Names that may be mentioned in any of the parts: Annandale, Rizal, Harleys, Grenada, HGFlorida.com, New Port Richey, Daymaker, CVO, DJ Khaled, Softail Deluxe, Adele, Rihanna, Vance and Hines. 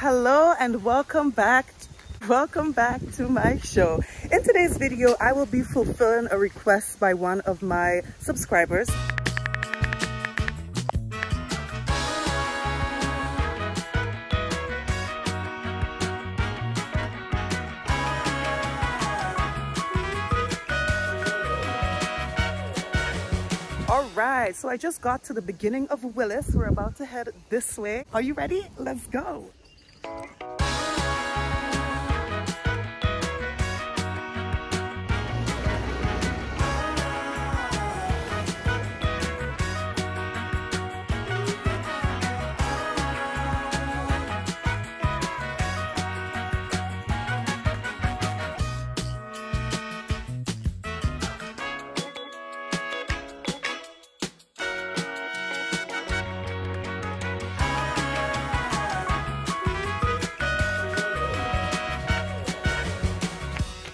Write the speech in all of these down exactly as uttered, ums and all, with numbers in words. Hello and welcome back welcome back to my show. In today's video I will be fulfilling a request by one of my subscribers. Alright, so I just got to the beginning of Willis. We're about to head this way. Are you ready? Let's go!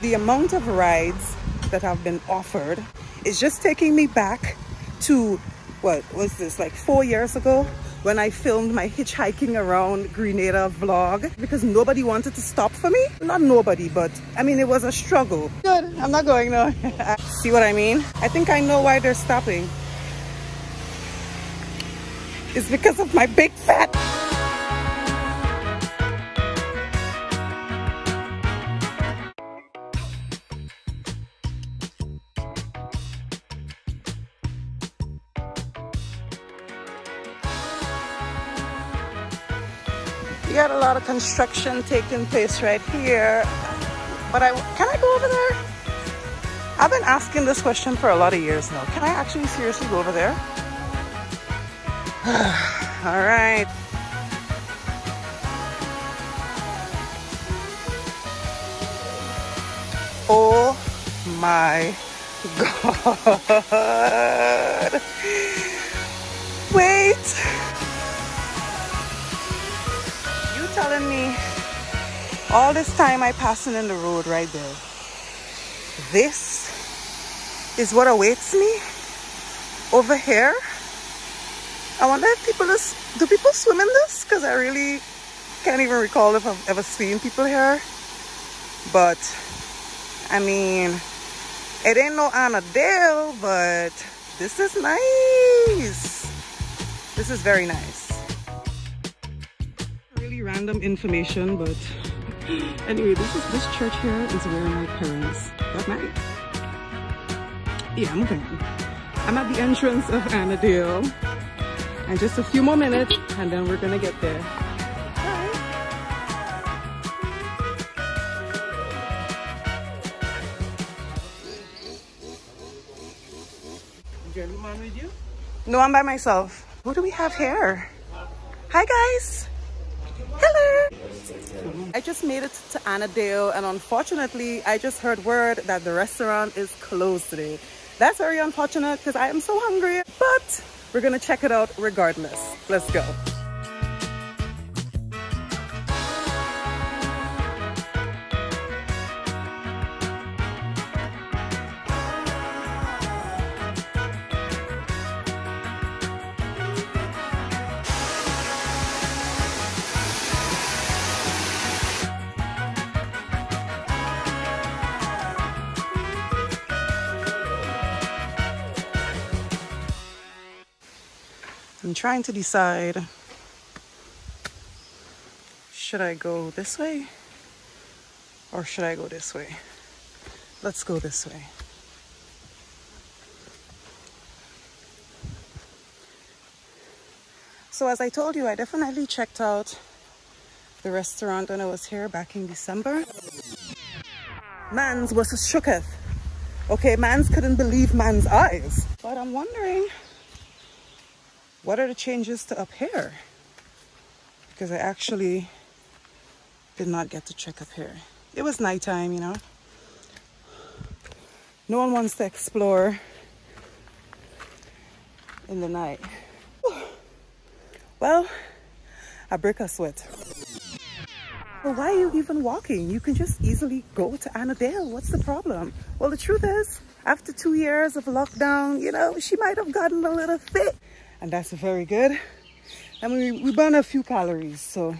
The amount of rides that have been offered is just taking me back to, what was this, like four years ago when I filmed my hitchhiking around Grenada vlog because nobody wanted to stop for me. Not nobody, but I mean, it was a struggle. Good, I'm not going now. See what I mean? I think I know why they're stopping. It's because of my big fat. We got a lot of construction taking place right here, but I can I go over there? I've been asking this question for a lot of years now. Can I actually seriously go over there? All right. Oh my God. Wait. Telling me all this time I passing in the road right there. This is what awaits me over here. I wonder if people is, do people swim in this? Because I really can't even recall if I've ever seen people here. But I mean, it ain't no Annandale, but this is nice. This is very nice. Random information, but anyway, this is this church here is where my parents got married. Yeah, I'm okay. I'm at the entrance of Annandale, and just a few more minutes, and then we're gonna get there. Bye. Gentleman with you? No, I'm by myself. What do we have here? Hi, guys. Hello! I just made it to Annandale, and unfortunately I just heard word that the restaurant is closed today. That's very unfortunate because I am so hungry, but we're gonna check it out regardless. Let's go. I'm trying to decide, should I go this way or should I go this way? Let's go this way. So as I told you, I definitely checked out the restaurant when I was here back in December. Mans was shooketh. Okay, mans couldn't believe man's eyes. But I'm wondering, what are the changes to up here? Because I actually did not get to check up here. It was nighttime, you know. No one wants to explore in the night. Well, I break a sweat. Well, why are you even walking? You can just easily go to Annandale. What's the problem? Well, the truth is, after two years of lockdown, you know, she might have gotten a little thick. And that's very good. And we, we burn a few calories, so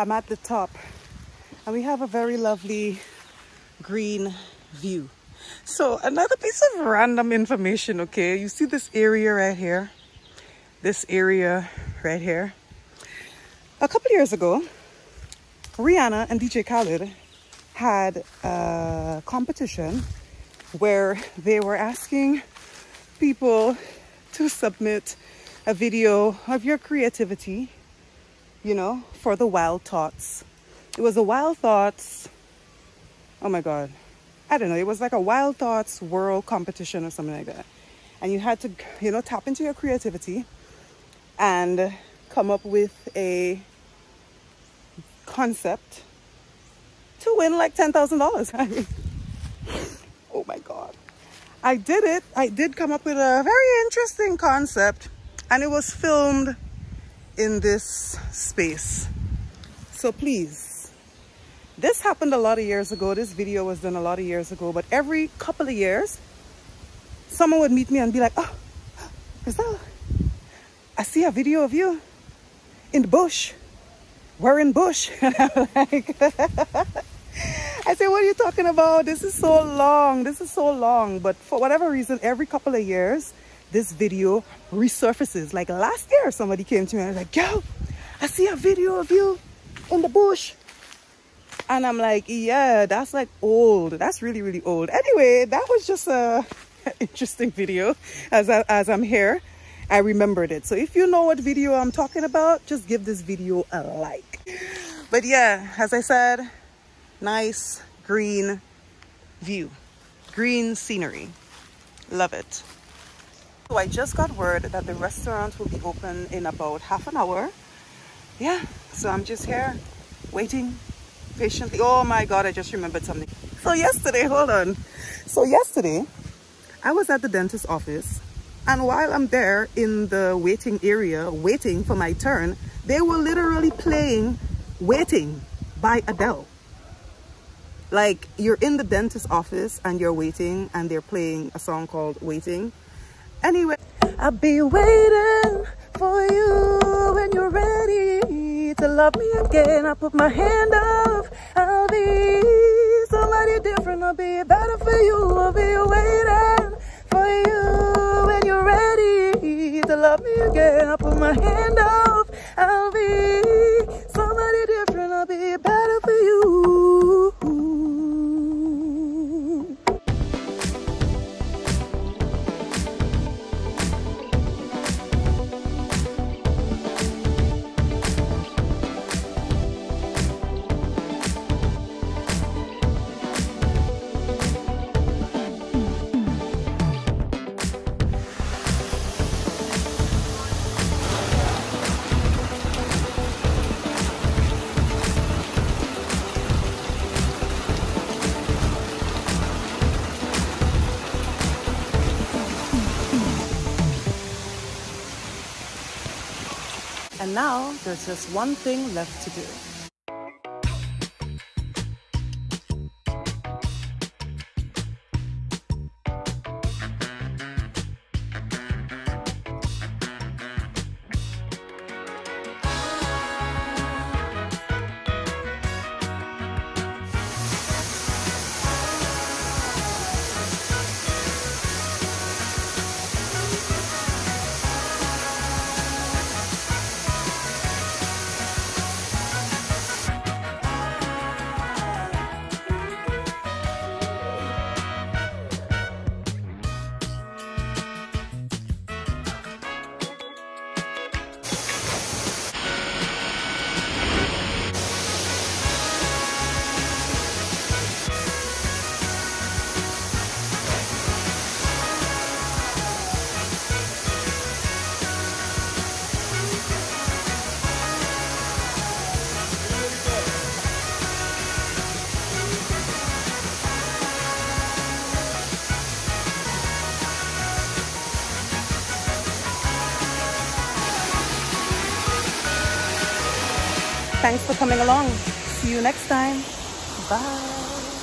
I'm at the top and we have a very lovely green view. So another piece of random information, okay? You see this area right here? This area right here? A couple years ago, Rihanna and D J Khaled had a competition where they were asking people to submit a video of your creativity, you know, for the Wild Thoughts. It was a Wild Thoughts, oh my God, I don't know, it was like a Wild Thoughts World competition or something like that. And you had to, you know, tap into your creativity and come up with a concept to win like ten thousand dollars. I mean, oh my God. I did it. I did come up with a very interesting concept and it was filmed in this space. So please, this happened a lot of years ago. This video was done a lot of years ago, but every couple of years, someone would meet me and be like, oh, Rizal, I see a video of you in the bush. We're in bush. And I'm like, I said, what are you talking about? This is so long. This is so long. But for whatever reason, every couple of years, this video resurfaces. Like last year, somebody came to me and was like, yo, I see a video of you in the bush. And I'm like, yeah, that's like old. That's really, really old. Anyway, that was just a interesting video. As, I, as I'm here, I remembered it. So if you know what video I'm talking about, just give this video a like. But yeah, as I said, nice green view, green scenery, love it. So I just got word that the restaurant will be open in about half an hour. Yeah, so I'm just here waiting patiently. Oh my God, I just remembered something. So yesterday, hold on. So yesterday, I was at the dentist's office, and while I'm there in the waiting area, waiting for my turn, they were literally playing Waiting by Adele. Like, you're in the dentist's office and you're waiting and they're playing a song called Waiting. Anyway, I'll be waiting for you when you're ready to love me again. I'll put my hand up. I'll be somebody different. I'll be better for you. I'll be waiting for you when you're ready to love me again. I'll put my hand up. I'll be somebody different, I'll be better for you. And now, there's just one thing left to do. Thanks for coming along. See you next time. Bye.